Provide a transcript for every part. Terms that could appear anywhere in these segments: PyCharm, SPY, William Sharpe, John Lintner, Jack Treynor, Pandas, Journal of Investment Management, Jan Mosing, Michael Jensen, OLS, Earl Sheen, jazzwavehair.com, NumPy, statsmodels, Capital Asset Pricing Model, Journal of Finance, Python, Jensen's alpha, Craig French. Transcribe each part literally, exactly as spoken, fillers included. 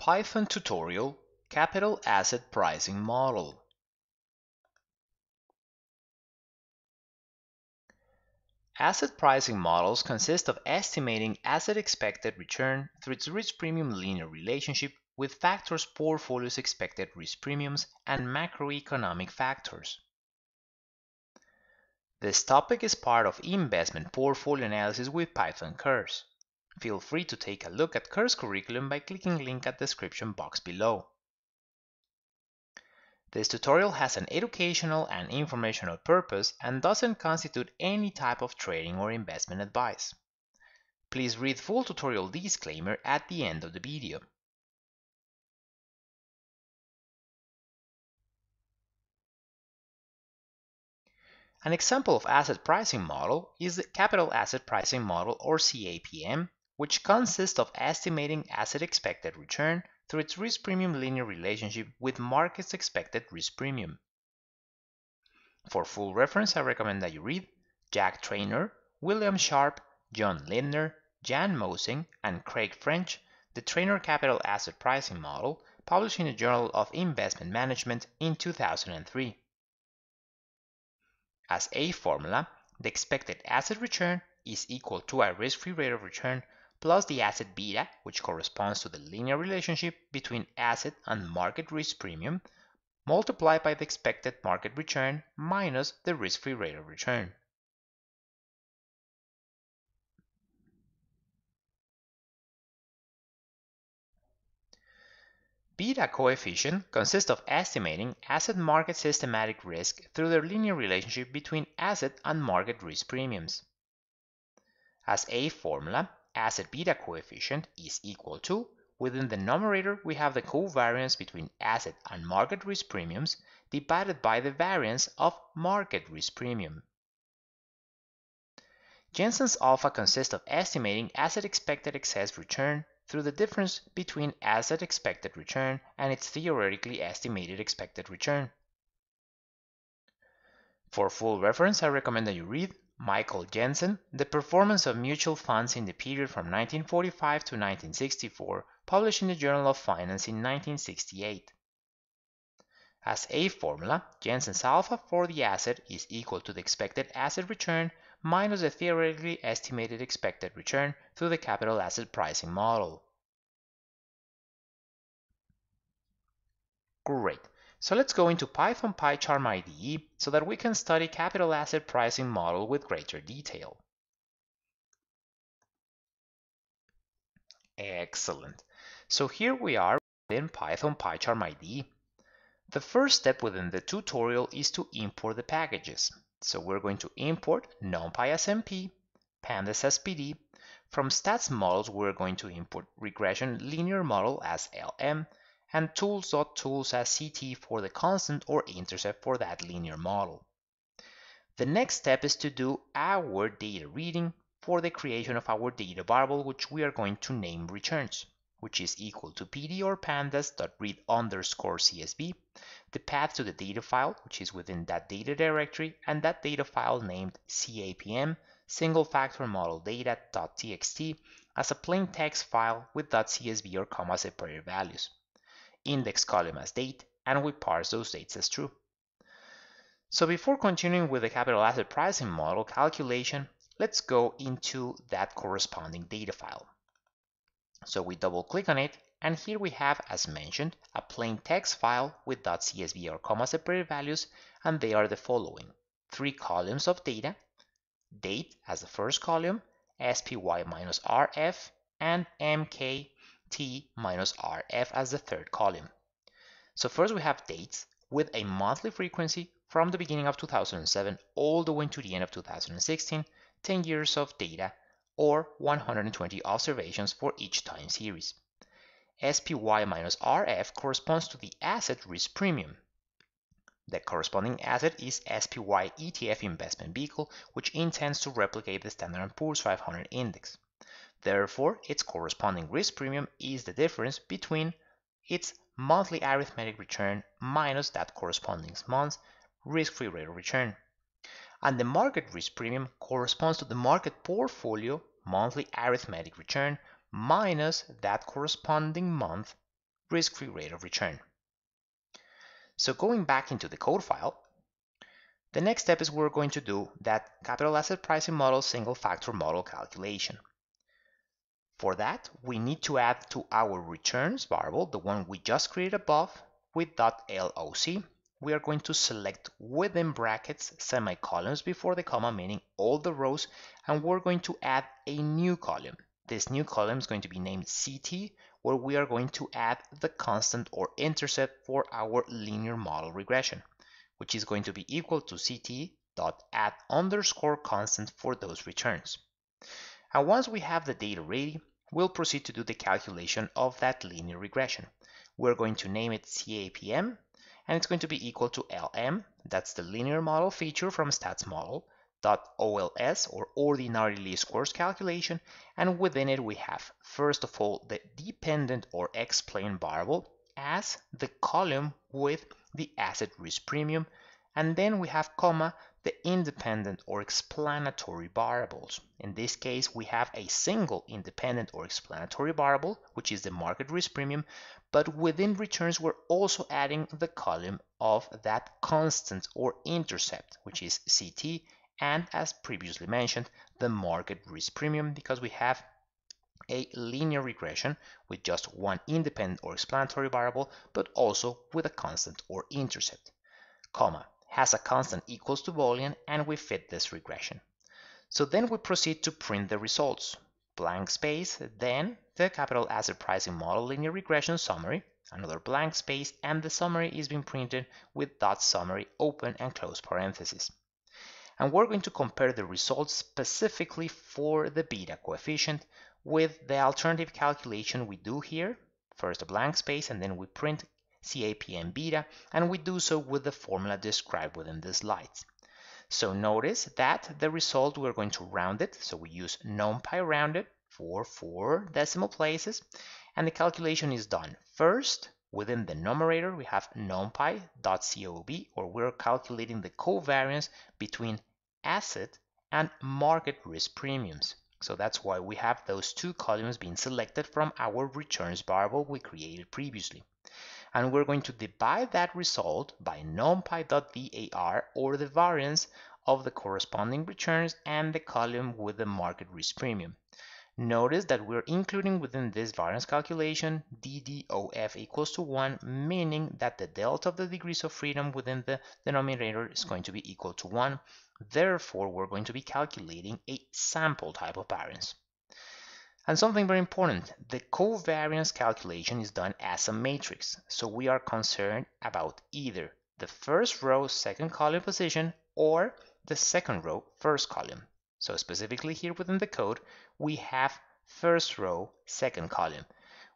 Python tutorial, Capital Asset Pricing Model. Asset pricing models consist of estimating asset expected return through its risk premium linear relationship with factors portfolios expected risk premiums and macroeconomic factors. This topic is part of investment portfolio analysis with Python curves. Feel free to take a look at Curve's curriculum by clicking link at description box below. This tutorial has an educational and informational purpose and doesn't constitute any type of trading or investment advice. Please read full tutorial disclaimer at the end of the video. An example of asset pricing model is the Capital Asset Pricing Model or C A P M, which consists of estimating asset expected return through its risk premium linear relationship with market's expected risk premium. For full reference, I recommend that you read Jack Treynor, William Sharpe, John Lintner, Jan Mosing, and Craig French, the Treynor Capital Asset Pricing Model, published in the Journal of Investment Management in two thousand three. As a formula, the expected asset return is equal to a risk-free rate of return plus the asset beta, which corresponds to the linear relationship between asset and market risk premium, multiplied by the expected market return minus the risk-free rate of return. Beta coefficient consists of estimating asset market systematic risk through the linear relationship between asset and market risk premiums. As a formula, asset beta coefficient is equal to, within the numerator we have the covariance between asset and market risk premiums divided by the variance of market risk premium. Jensen's alpha consists of estimating asset expected excess return through the difference between asset expected return and its theoretically estimated expected return. For full reference, I recommend that you read Michael Jensen, The Performance of Mutual Funds in the Period from nineteen forty-five to nineteen sixty-four, published in the Journal of Finance in nineteen sixty-eight. As a formula, Jensen's alpha for the asset is equal to the expected asset return minus the theoretically estimated expected return through the Capital Asset Pricing Model. Great, so let's go into Python PyCharm I D E so that we can study Capital Asset Pricing Model with greater detail. Excellent, so here we are within Python PyCharm I D E. The first step within the tutorial is to import the packages. So we're going to import NumPy as M P, Pandas as P D. From statsmodels, we're going to import regression linear model as L M, and tools.tools as C T for the constant or intercept for that linear model. The next step is to do our data reading for the creation of our data barbel, which we are going to name returns, which is equal to P D or pandas.read underscore C S V, the path to the data file, which is within that data directory, and that data file named C A P M single factor model data.txt as a plain text file with .csv or comma separated values, index column as date, and we parse those dates as true. So before continuing with the Capital Asset Pricing Model calculation, let's go into that corresponding data file. So we double click on it, and here we have, as mentioned, a plain text file with .csv or comma separated values, and they are the following: three columns of data, date as the first column, S P Y minus R F, and M K T minus R F as the third column. So first we have dates with a monthly frequency from the beginning of two thousand seven all the way to the end of two thousand sixteen, ten years of data, or one hundred twenty observations for each time series. S P Y minus R F corresponds to the asset risk premium. The corresponding asset is S P Y E T F investment vehicle, which intends to replicate the Standard and Poor's five hundred index. Therefore, its corresponding risk premium is the difference between its monthly arithmetic return minus that corresponding month's risk-free rate of return. And the market risk premium corresponds to the market portfolio monthly arithmetic return minus that corresponding month risk-free rate of return. So going back into the code file, the next step is we're going to do that capital asset pricing model single factor model calculation. For that, we need to add to our returns variable, the one we just created above, with .loc. We are going to select within brackets semicolons before the comma, meaning all the rows, and we're going to add a new column. This new column is going to be named C T, where we are going to add the constant or intercept for our linear model regression, which is going to be equal to C T.add underscore constant for those returns. And once we have the data ready, we'll proceed to do the calculation of that linear regression. We're going to name it C A P M, and it's going to be equal to L M, that's the linear model feature from statsmodel, dot O L S, or ordinary least squares calculation, and within it we have, first of all, the dependent or X-plane variable as the column with the asset risk premium, and then we have comma, the independent or explanatory variables. In this case, we have a single independent or explanatory variable, which is the market risk premium, but within returns, we're also adding the column of that constant or intercept, which is C T, and as previously mentioned, the market risk premium, because we have a linear regression with just one independent or explanatory variable, but also with a constant or intercept, comma. Has a constant equals to Boolean, and we fit this regression. So then we proceed to print the results. Blank space, then the capital asset pricing model linear regression summary, another blank space, and the summary is being printed with dot summary open and close parentheses. And we're going to compare the results specifically for the beta coefficient with the alternative calculation we do here. First a blank space, and then we print C A P M beta, and we do so with the formula described within the slides. So notice that the result, we're going to round it, so we use NumPy rounded for four decimal places, and the calculation is done first within the numerator. We have numpy.cob, or we're calculating the covariance between asset and market risk premiums. So that's why we have those two columns being selected from our returns variable we created previously. And we're going to divide that result by numpy.var, or the variance of the corresponding returns and the column with the market risk premium. Notice that we're including within this variance calculation D D O F equals to one, meaning that the delta of the degrees of freedom within the denominator is going to be equal to one. Therefore, we're going to be calculating a sample type of variance. And something very important, the covariance calculation is done as a matrix, so we are concerned about either the first row, second column position, or the second row, first column. So specifically here within the code, we have first row, second column.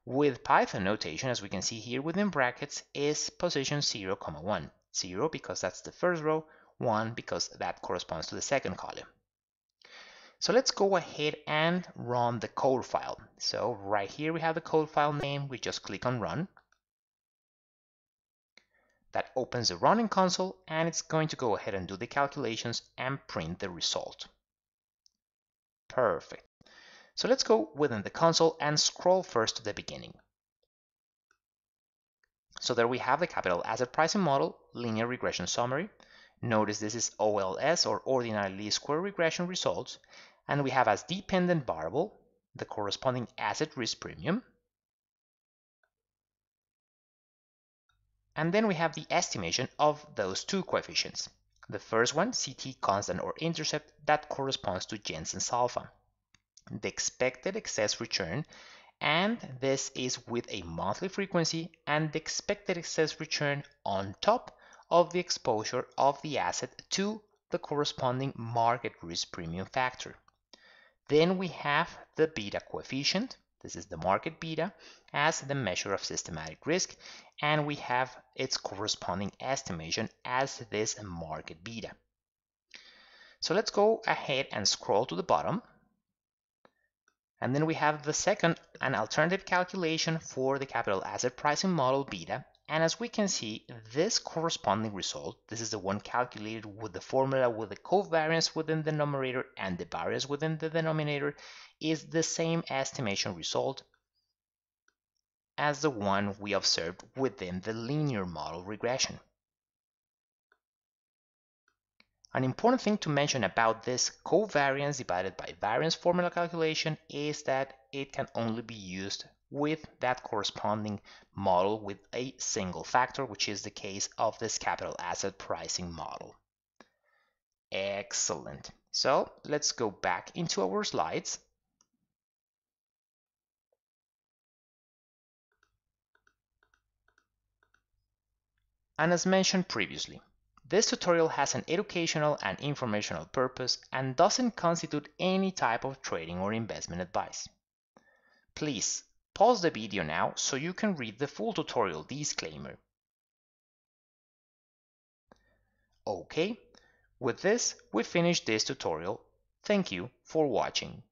With Python notation, as we can see here within brackets, is position zero, one. zero because that's the first row, one because that corresponds to the second column. So let's go ahead and run the code file. So right here we have the code file name. We just click on run. That opens the running console, and it's going to go ahead and do the calculations and print the result. Perfect. So let's go within the console and scroll first to the beginning. So there we have the capital asset pricing model linear regression summary. Notice this is O L S, or ordinary least square regression results. And we have as dependent variable the corresponding asset risk premium. And then we have the estimation of those two coefficients. The first one, C T constant or intercept, that corresponds to Jensen's alpha. The expected excess return, and this is with a monthly frequency, and the expected excess return on top of the exposure of the asset to the corresponding market risk premium factor. Then we have the beta coefficient, this is the market beta, as the measure of systematic risk, and we have its corresponding estimation as this market beta. So let's go ahead and scroll to the bottom, and then we have the second and alternative calculation for the capital asset pricing model beta. And as we can see, this corresponding result, this is the one calculated with the formula with the covariance within the numerator and the variance within the denominator, is the same estimation result as the one we observed within the linear model regression. An important thing to mention about this covariance divided by variance formula calculation is that it can only be used with that corresponding model with a single factor, which is the case of this capital asset pricing model. Excellent. So let's go back into our slides. And as mentioned previously, this tutorial has an educational and informational purpose and doesn't constitute any type of trading or investment advice. Please pause the video now so you can read the full tutorial disclaimer. Okay, with this we finish this tutorial. Thank you for watching.